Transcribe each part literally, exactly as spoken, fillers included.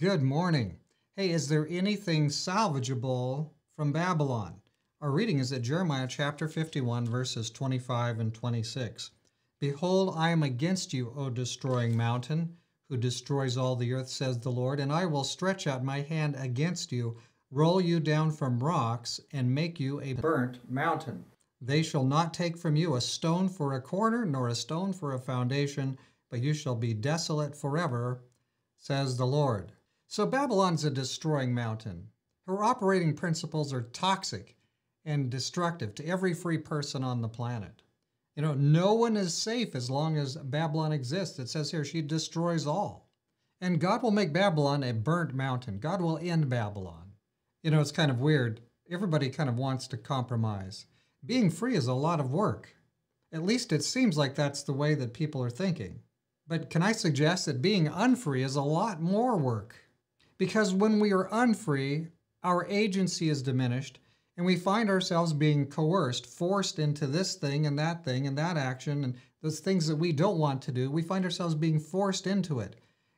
Good morning. Hey, is there anything salvageable from Babylon? Our reading is at Jeremiah chapter fifty-one, verses twenty-five and twenty-six. Behold, I am against you, O destroying mountain, who destroys all the earth, says the Lord, and I will stretch out my hand against you, roll you down from rocks, and make you a burnt mountain. They shall not take from you a stone for a corner, nor a stone for a foundation, but you shall be desolate forever, says the Lord. So Babylon's a destroying mountain. Her operating principles are toxic and destructive to every free person on the planet. You know, no one is safe as long as Babylon exists. It says here she destroys all. And God will make Babylon a burnt mountain. God will end Babylon. You know, it's kind of weird. Everybody kind of wants to compromise. Being free is a lot of work. At least it seems like that's the way that people are thinking. But can I suggest that being unfree is a lot more work? Because when we are unfree, our agency is diminished, and we find ourselves being coerced, forced into this thing and that thing and that action, and those things that we don't want to do, we find ourselves being forced into it.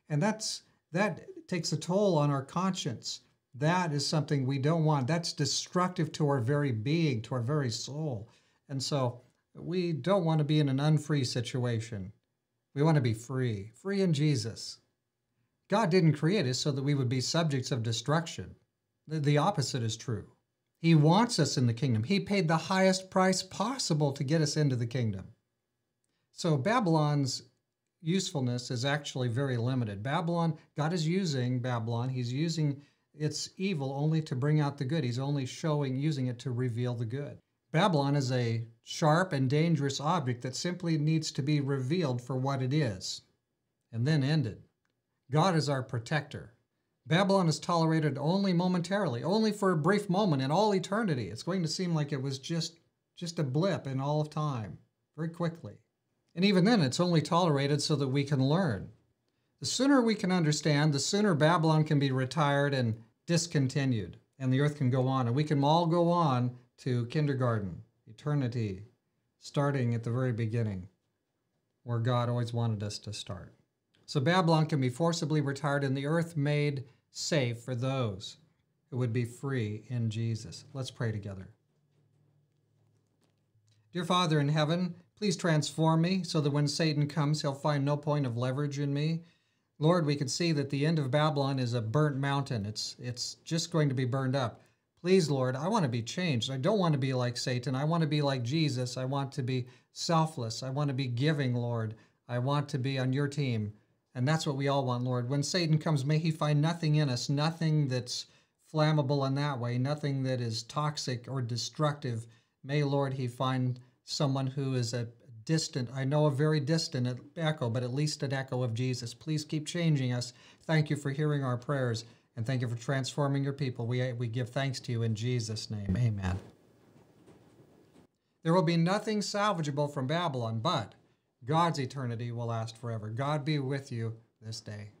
And that's that takes a toll on our conscience. That is something we don't want. That's destructive to our very being, to our very soul. And so we don't want to be in an unfree situation. We want to be free, free in Jesus. God didn't create us so that we would be subjects of destruction. The, the opposite is true. He wants us in the kingdom. He paid the highest price possible to get us into the kingdom. So Babylon's usefulness is actually very limited. Babylon, God is using Babylon. He's using it's evil only to bring out the good. He's only showing, using it to reveal the good. Babylon is a sharp and dangerous object that simply needs to be revealed for what it is, and then ended. God is our protector. Babylon is tolerated only momentarily, only for a brief moment in all eternity. It's going to seem like it was just, just a blip in all of time, very quickly. And even then, it's only tolerated so that we can learn. The sooner we can understand, the sooner Babylon can be retired and discontinued, and the earth can go on, and we can all go on to kindergarten, eternity, starting at the very beginning, where God always wanted us to start. So Babylon can be forcibly retired and the earth made safe for those who would be free in Jesus. Let's pray together. Dear Father in heaven, please transform me so that when Satan comes, he'll find no point of leverage in me. Lord, we can see that the end of Babylon is a burnt mountain. It's, it's just going to be burned up. Please, Lord, I want to be changed. I don't want to be like Satan. I want to be like Jesus. I want to be selfless. I want to be giving, Lord. I want to be on your team. And that's what we all want, Lord. When Satan comes, may he find nothing in us, nothing that's flammable in that way, nothing that is toxic or destructive. May, Lord, he find someone who is a distant, I know a very distant echo, but at least an echo of Jesus. Please keep changing us. Thank you for hearing our prayers, and thank you for transforming your people. We, we give thanks to you in Jesus' name. Amen. There will be nothing salvageable from Babylon, but God's eternity will last forever. God be with you this day.